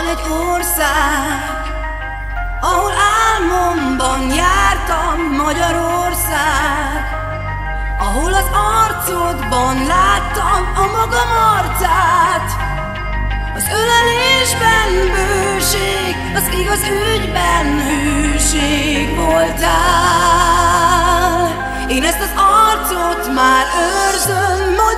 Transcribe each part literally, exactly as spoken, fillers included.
Van egy ország, ahol álmomban jártam, Magyarország, ahol az arcodban láttam a magam arcát. Az ölelésben bőség, az igaz ügyben hűség voltál. Én ezt az arcot már őrzöm, Magyarország.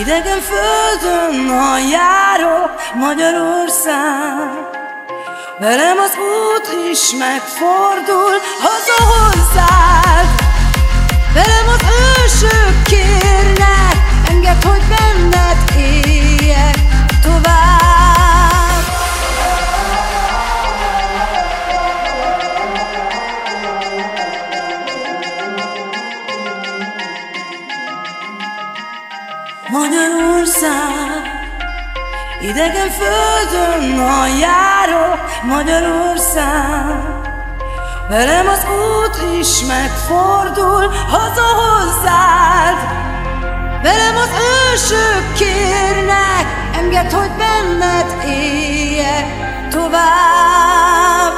Idegen földön, ha járok, Magyarország, velem az út is megfordul haza hozzád. Velem az ősök kérnek, engedd, hogy benned éljek tovább. Magyarország, idegen földön, ha járok, Magyarország, velem az út is megfordul haza hozzád. Velem az ősök kérnek, engedd, hogy benned éljek tovább.